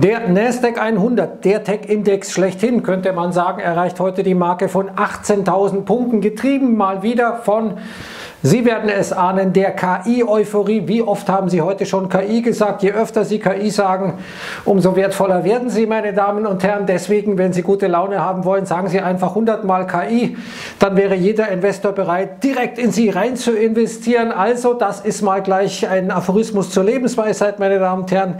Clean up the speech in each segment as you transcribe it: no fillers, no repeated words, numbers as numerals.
Der Nasdaq 100, der Tech-Index schlechthin, könnte man sagen, erreicht heute die Marke von 18.000 Punkten, getrieben mal wieder von, Sie werden es ahnen, der KI-Euphorie. Wie oft haben Sie heute schon KI gesagt? Je öfter Sie KI sagen, umso wertvoller werden Sie, meine Damen und Herren. Deswegen, wenn Sie gute Laune haben wollen, sagen Sie einfach 100 Mal KI, dann wäre jeder Investor bereit, direkt in Sie rein zu investieren. Also, das ist mal gleich ein Aphorismus zur Lebensweisheit, meine Damen und Herren.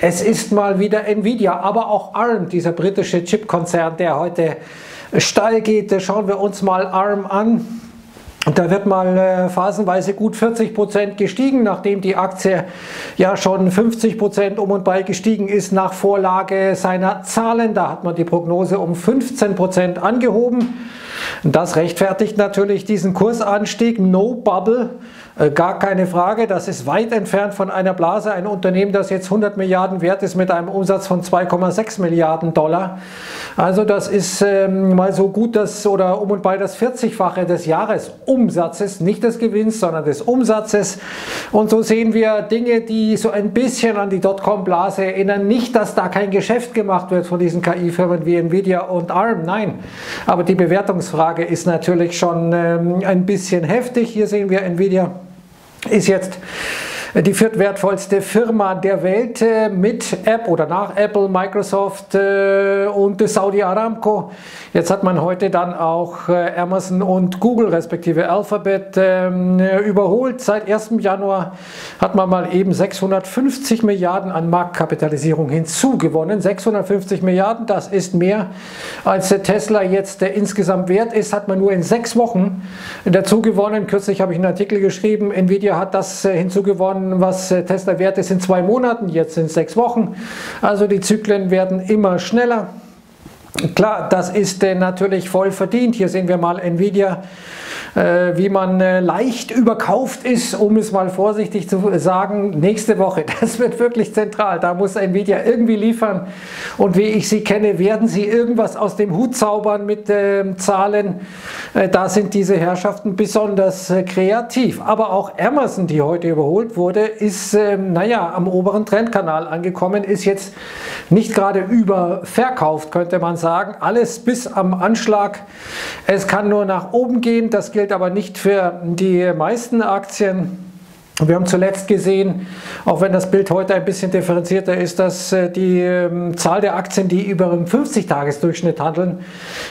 Es ist mal wieder Nvidia, aber auch Arm, dieser britische Chipkonzern, der heute steil geht. Schauen wir uns mal Arm an. Und da wird mal phasenweise gut 40% gestiegen, nachdem die Aktie ja schon 50% um und bei gestiegen ist nach Vorlage seiner Zahlen. Da hat man die Prognose um 15% angehoben. Das rechtfertigt natürlich diesen Kursanstieg. No Bubble, gar keine Frage. Das ist weit entfernt von einer Blase. Ein Unternehmen, das jetzt 100 Milliarden wert ist mit einem Umsatz von 2,6 Milliarden Dollar. Also das ist mal so gut, das oder um und bei das 40-fache des Jahres. Umsatzes, nicht des Gewinns, sondern des Umsatzes. Und so sehen wir Dinge, die so ein bisschen an die Dotcom-Blase erinnern. Nicht, dass da kein Geschäft gemacht wird von diesen KI-Firmen wie Nvidia und Arm, nein. Aber die Bewertungsfrage ist natürlich schon ein bisschen heftig. Hier sehen wir, Nvidia ist jetzt die viertwertvollste Firma der Welt mit Apple oder nach Apple, Microsoft und Saudi Aramco. Jetzt hat man heute dann auch Amazon und Google respektive Alphabet überholt. Seit 1. Januar hat man mal eben 650 Milliarden an Marktkapitalisierung hinzugewonnen. 650 Milliarden, das ist mehr als der Tesla jetzt insgesamt wert ist, hat man nur in 6 Wochen dazu gewonnen. Kürzlich habe ich einen Artikel geschrieben, Nvidia hat das hinzugewonnen, was Tesla wert ist in 2 Monaten, jetzt sind 6 Wochen. Also die Zyklen werden immer schneller. Klar, das ist natürlich voll verdient. Hier sehen wir mal Nvidia, wie man leicht überkauft ist, um es mal vorsichtig zu sagen. Nächste Woche, das wird wirklich zentral. Da muss Nvidia irgendwie liefern. Und wie ich sie kenne, werden sie irgendwas aus dem Hut zaubern mit Zahlen. Da sind diese Herrschaften besonders kreativ. Aber auch Amazon, die heute überholt wurde, ist naja, am oberen Trendkanal angekommen, ist jetzt nicht gerade überverkauft, könnte man sagen. Alles bis am Anschlag. Es kann nur nach oben gehen. Das gilt aber nicht für die meisten Aktien. Wir haben zuletzt gesehen, auch wenn das Bild heute ein bisschen differenzierter ist, dass die Zahl der Aktien, die über dem 50-Tages-Durchschnitt handeln,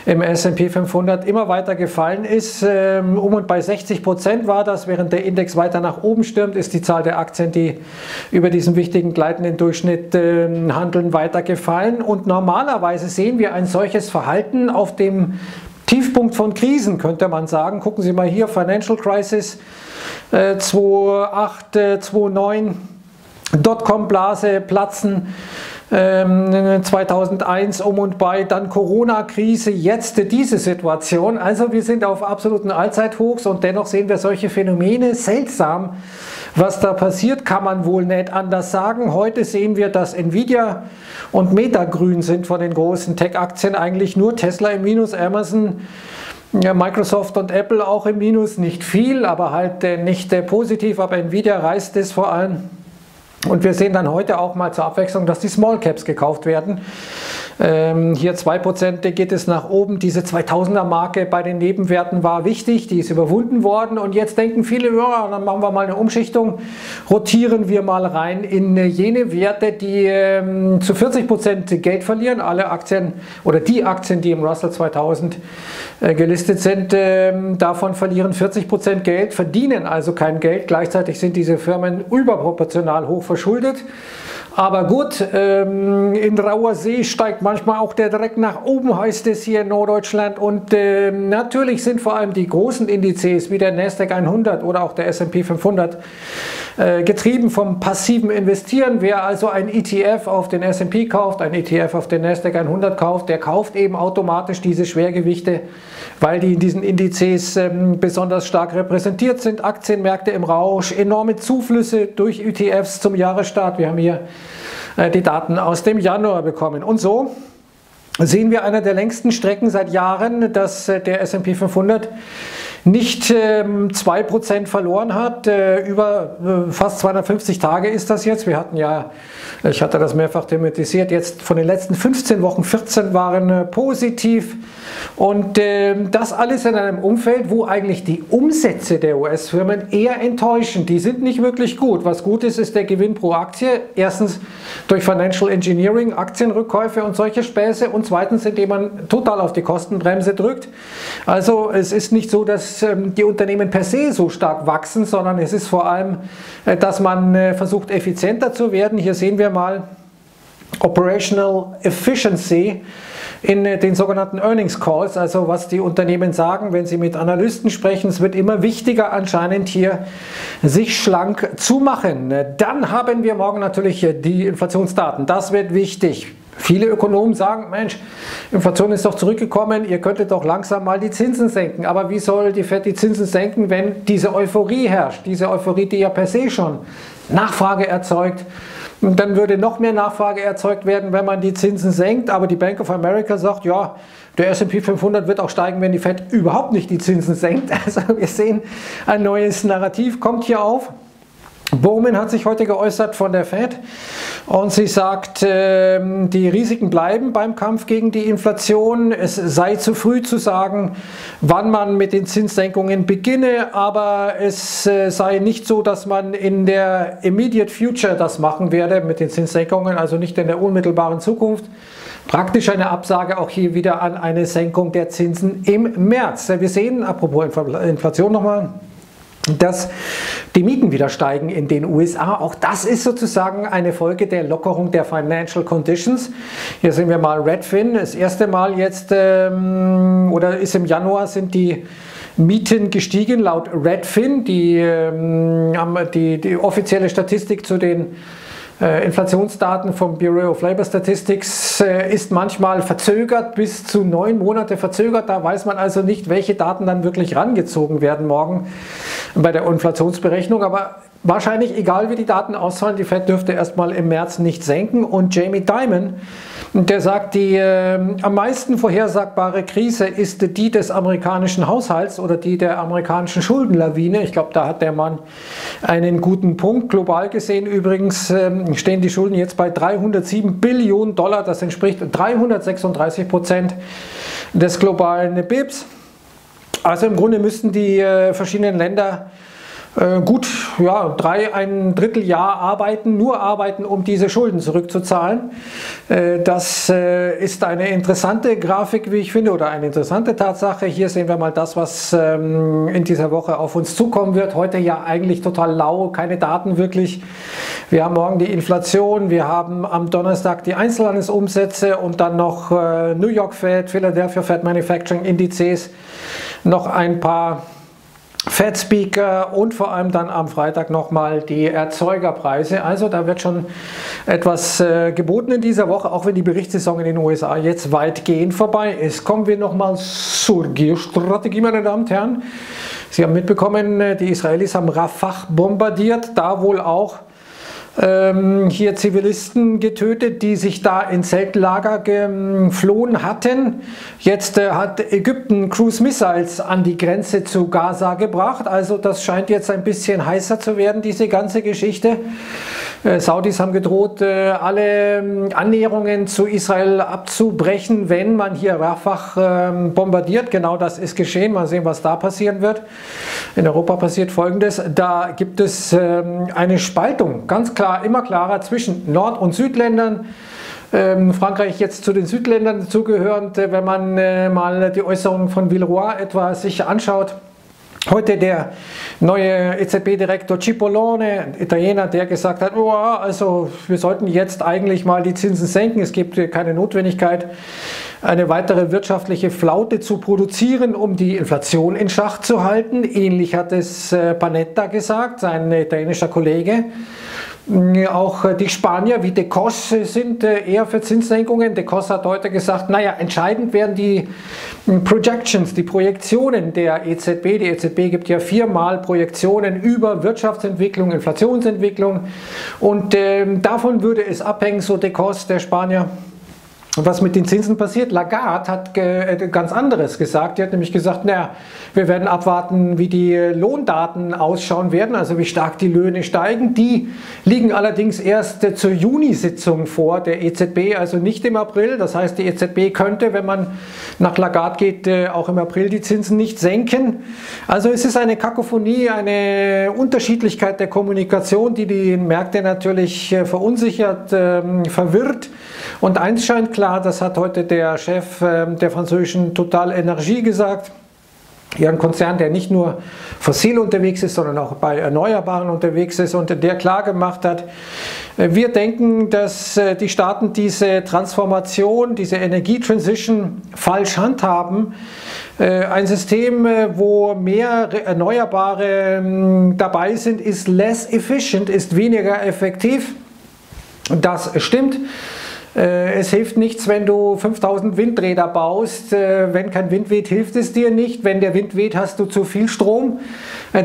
im S&P 500 immer weiter gefallen ist. Um und bei 60% war das. Während der Index weiter nach oben stürmt, ist die Zahl der Aktien, die über diesen wichtigen gleitenden Durchschnitt handeln, weiter gefallen. Und normalerweise sehen wir ein solches Verhalten auf dem Tiefpunkt von Krisen, könnte man sagen. Gucken Sie mal hier, Financial Crisis 2008, 2009, Dotcom-Blase platzen 2001 um und bei, dann Corona-Krise, jetzt diese Situation. Also wir sind auf absoluten Allzeithochs und dennoch sehen wir solche Phänomene. Seltsam, was da passiert, kann man wohl nicht anders sagen. Heute sehen wir, dass Nvidia und Meta grün sind von den großen Tech-Aktien. Eigentlich nur Tesla im Minus, Amazon, ja, Microsoft und Apple auch im Minus. Nicht viel, aber halt nicht positiv. Aber Nvidia reißt es vor allem. Und wir sehen dann heute auch mal zur Abwechslung, dass die Small Caps gekauft werden. Hier 2% geht es nach oben. Diese 2000er Marke bei den Nebenwerten war wichtig, die ist überwunden worden. Und jetzt denken viele, ja, dann machen wir mal eine Umschichtung, rotieren wir mal rein in jene Werte, die zu 40% Geld verlieren. Alle Aktien oder die Aktien, die im Russell 2000 gelistet sind, davon verlieren 40% Geld, verdienen also kein Geld. Gleichzeitig sind diese Firmen überproportional hoch verschuldet. Aber gut, in rauer See steigt manchmal auch der Dreck nach oben, heißt es hier in Norddeutschland. Und natürlich sind vor allem die großen Indizes wie der Nasdaq 100 oder auch der S&P 500 getrieben vom passiven Investieren. Wer also ein ETF auf den S&P kauft, ein ETF auf den Nasdaq 100 kauft, der kauft eben automatisch diese Schwergewichte, weil die in diesen Indizes besonders stark repräsentiert sind. Aktienmärkte im Rausch, enorme Zuflüsse durch ETFs zum Jahresstart. Wir haben hier die Daten aus dem Januar bekommen. Und so sehen wir einer der längsten Strecken seit Jahren, dass der S&P 500 nicht 2% verloren hat. Über fast 250 Tage ist das jetzt. Wir hatten ja, ich hatte das mehrfach thematisiert, jetzt von den letzten 15 Wochen 14 waren positiv. Und das alles in einem Umfeld, wo eigentlich die Umsätze der US-Firmen eher enttäuschen. Die sind nicht wirklich gut. Was gut ist, ist der Gewinn pro Aktie. Erstens durch Financial Engineering, Aktienrückkäufe und solche Späße. Und zweitens, indem man total auf die Kostenbremse drückt. Also es ist nicht so, dass die Unternehmen per se so stark wachsen, sondern es ist vor allem, dass man versucht, effizienter zu werden. Hier sehen wir mal Operational Efficiency in den sogenannten Earnings Calls, also was die Unternehmen sagen, wenn sie mit Analysten sprechen. Es wird immer wichtiger anscheinend hier, sich schlank zu machen. Dann haben wir morgen natürlich die Inflationsdaten. Das wird wichtig. Viele Ökonomen sagen, Mensch, Inflation ist doch zurückgekommen, ihr könntet doch langsam mal die Zinsen senken. Aber wie soll die Fed die Zinsen senken, wenn diese Euphorie herrscht? Diese Euphorie, die ja per se schon Nachfrage erzeugt. Und dann würde noch mehr Nachfrage erzeugt werden, wenn man die Zinsen senkt. Aber die Bank of America sagt, ja, der S&P 500 wird auch steigen, wenn die Fed überhaupt nicht die Zinsen senkt. Also wir sehen, ein neues Narrativ kommt hier auf. Bowman hat sich heute geäußert von der Fed und sie sagt, die Risiken bleiben beim Kampf gegen die Inflation. Es sei zu früh zu sagen, wann man mit den Zinssenkungen beginne, aber es sei nicht so, dass man in der Immediate Future das machen werde mit den Zinssenkungen, also nicht in der unmittelbaren Zukunft. Praktisch eine Absage auch hier wieder an eine Senkung der Zinsen im März. Wir sehen, apropos Inflation nochmal, dass die Mieten wieder steigen in den USA. Auch das ist sozusagen eine Folge der Lockerung der Financial Conditions. Hier sehen wir mal Redfin. Das erste Mal jetzt, oder ist im Januar, sind die Mieten gestiegen laut Redfin. Die offizielle Statistik zu den Inflationsdaten vom Bureau of Labor Statistics ist manchmal verzögert, bis zu 9 Monate verzögert. Da weiß man also nicht, welche Daten dann wirklich rangezogen werden morgen bei der Inflationsberechnung. Aber wahrscheinlich, egal wie die Daten ausfallen, die Fed dürfte erstmal im März nicht senken. Und Jamie Dimon, der sagt, die am meisten vorhersagbare Krise ist die des amerikanischen Haushalts oder die der amerikanischen Schuldenlawine. Ich glaube, da hat der Mann einen guten Punkt. Global gesehen übrigens stehen die Schulden jetzt bei 307 Billionen Dollar. Das entspricht 336% des globalen BIPs. Also im Grunde müssten die verschiedenen Länder gut, ja, 1/3 Jahr arbeiten, nur arbeiten, um diese Schulden zurückzuzahlen. Das ist eine interessante Grafik, wie ich finde, oder eine interessante Tatsache. Hier sehen wir mal das, was in dieser Woche auf uns zukommen wird. Heute ja eigentlich total lau, keine Daten wirklich. Wir haben morgen die Inflation, wir haben am Donnerstag die Einzelhandelsumsätze und dann noch New York Fed, Philadelphia Fed, Manufacturing Indizes, noch ein paar Fed-Speaker und vor allem dann am Freitag nochmal die Erzeugerpreise. Also da wird schon etwas geboten in dieser Woche, auch wenn die Berichtssaison in den USA jetzt weitgehend vorbei ist. Kommen wir nochmal zur Geostrategie, meine Damen und Herren. Sie haben mitbekommen, die Israelis haben Rafah bombardiert, da wohl auch hier Zivilisten getötet, die sich da in Zeltlager geflohen hatten. Jetzt hat Ägypten Cruise Missiles an die Grenze zu Gaza gebracht. Also das scheint jetzt ein bisschen heißer zu werden, diese ganze Geschichte. Saudis haben gedroht, alle Annäherungen zu Israel abzubrechen, wenn man hier Rafah bombardiert. Genau das ist geschehen. Mal sehen, was da passieren wird. In Europa passiert Folgendes. Da gibt es eine Spaltung, ganz klar, immer klarer, zwischen Nord- und Südländern. Frankreich jetzt zu den Südländern zugehörend, wenn man mal die Äußerungen von Villeroy etwa sich anschaut. Heute der neue EZB-Direktor Cipollone, Italiener, der gesagt hat, oh, also wir sollten jetzt eigentlich mal die Zinsen senken. Es gibt keine Notwendigkeit, eine weitere wirtschaftliche Flaute zu produzieren, um die Inflation in Schach zu halten. Ähnlich hat es Panetta gesagt, sein italienischer Kollege. Auch die Spanier wie de Cos sind eher für Zinssenkungen. De Cos hat heute gesagt, naja, entscheidend werden die Projections, die Projektionen der EZB. Die EZB gibt ja 4-mal Projektionen über Wirtschaftsentwicklung, Inflationsentwicklung und davon würde es abhängen, so de Cos, der Spanier. Und was mit den Zinsen passiert? Lagarde hat ganz anderes gesagt. Die hat nämlich gesagt, naja, wir werden abwarten, wie die Lohndaten ausschauen werden, also wie stark die Löhne steigen. Die liegen allerdings erst zur Juni-Sitzung vor, der EZB, also nicht im April. Das heißt, die EZB könnte, wenn man nach Lagarde geht, auch im April die Zinsen nicht senken. Also es ist eine Kakophonie, eine Unterschiedlichkeit der Kommunikation, die die Märkte natürlich verunsichert, verwirrt. Und eins scheint klar, das hat heute der Chef der französischen Total Energie gesagt. Ja, ein Konzern, der nicht nur fossil unterwegs ist, sondern auch bei Erneuerbaren unterwegs ist und der klar gemacht hat, wir denken, dass die Staaten diese Transformation, diese Energietransition falsch handhaben. Ein System, wo mehr Erneuerbare dabei sind, ist less efficient, ist weniger effektiv. Und das stimmt. Es hilft nichts, wenn du 5000 Windräder baust. Wenn kein Wind weht, hilft es dir nicht. Wenn der Wind weht, hast du zu viel Strom,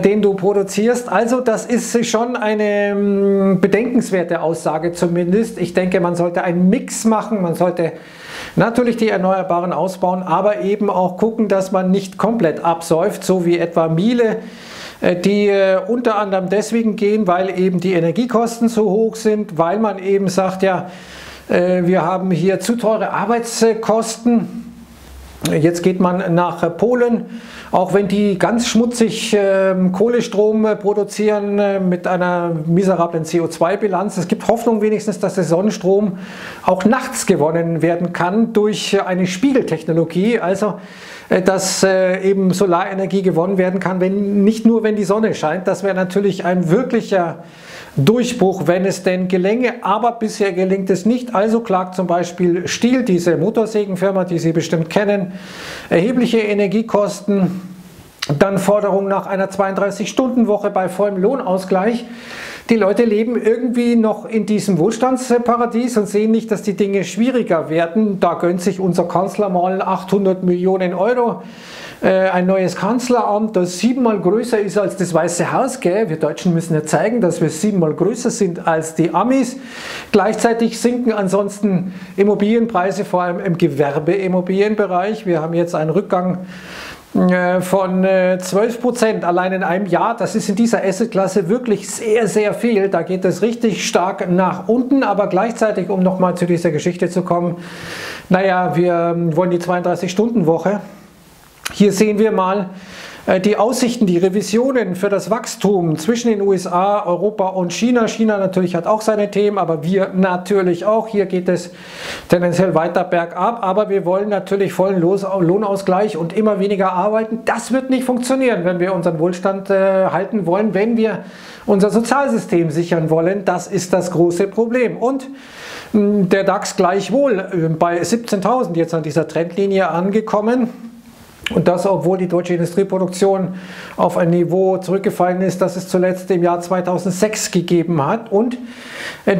den du produzierst. Also das ist schon eine bedenkenswerte Aussage zumindest. Ich denke, man sollte einen Mix machen. Man sollte natürlich die Erneuerbaren ausbauen, aber eben auch gucken, dass man nicht komplett absäuft, so wie etwa Miele, die unter anderem deswegen gehen, weil eben die Energiekosten so hoch sind, weil man eben sagt, ja, wir haben hier zu teure Arbeitskosten. Jetzt geht man nach Polen, auch wenn die ganz schmutzig Kohlestrom produzieren mit einer miserablen CO2-Bilanz. Es gibt Hoffnung wenigstens, dass der Sonnenstrom auch nachts gewonnen werden kann durch eine Spiegeltechnologie. Also dass eben Solarenergie gewonnen werden kann, wenn, nicht nur wenn die Sonne scheint. Das wäre natürlich ein wirklicher Durchbruch, wenn es denn gelänge, aber bisher gelingt es nicht. Also klagt zum Beispiel Stihl, diese Motorsägenfirma, die Sie bestimmt kennen, erhebliche Energiekosten, dann Forderung nach einer 32-Stunden-Woche bei vollem Lohnausgleich. Die Leute leben irgendwie noch in diesem Wohlstandsparadies und sehen nicht, dass die Dinge schwieriger werden. Da gönnt sich unser Kanzler mal 800 Millionen Euro. Ein neues Kanzleramt, das 7-mal größer ist als das Weiße Haus. Gell? Wir Deutschen müssen ja zeigen, dass wir 7-mal größer sind als die Amis. Gleichzeitig sinken ansonsten Immobilienpreise, vor allem im Gewerbeimmobilienbereich. Wir haben jetzt einen Rückgang von 12% allein in einem Jahr. Das ist in dieser Assetklasse wirklich sehr, sehr viel. Da geht es richtig stark nach unten, aber gleichzeitig, um nochmal zu dieser Geschichte zu kommen, naja, wir wollen die 32-Stunden-Woche. Hier sehen wir mal die Aussichten, die Revisionen für das Wachstum zwischen den USA, Europa und China. China natürlich hat auch seine Themen, aber wir natürlich auch. Hier geht es tendenziell weiter bergab, aber wir wollen natürlich vollen Lohnausgleich und immer weniger arbeiten. Das wird nicht funktionieren, wenn wir unseren Wohlstand halten wollen, wenn wir unser Sozialsystem sichern wollen. Das ist das große Problem. Und der DAX gleichwohl bei 17.000 jetzt an dieser Trendlinie angekommen. Und das, obwohl die deutsche Industrieproduktion auf ein Niveau zurückgefallen ist, das es zuletzt im Jahr 2006 gegeben hat. Und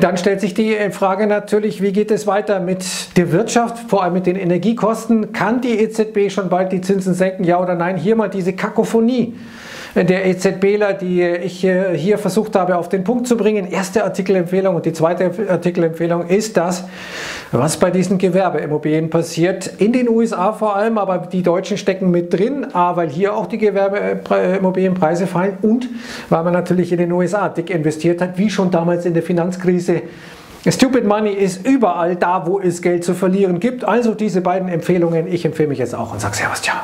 dann stellt sich die Frage natürlich, wie geht es weiter mit der Wirtschaft, vor allem mit den Energiekosten? Kann die EZB schon bald die Zinsen senken, ja oder nein? Hier mal diese Kakophonie der EZBler, die ich hier versucht habe auf den Punkt zu bringen. Erste Artikelempfehlung und die zweite Artikelempfehlung ist das, was bei diesen Gewerbeimmobilien passiert. In den USA vor allem, aber die Deutschen stecken mit drin, weil hier auch die Gewerbeimmobilienpreise fallen und weil man natürlich in den USA dick investiert hat, wie schon damals in der Finanzkrise. Stupid Money ist überall da, wo es Geld zu verlieren gibt. Also diese beiden Empfehlungen. Ich empfehle mich jetzt auch und sage Servus, ciao.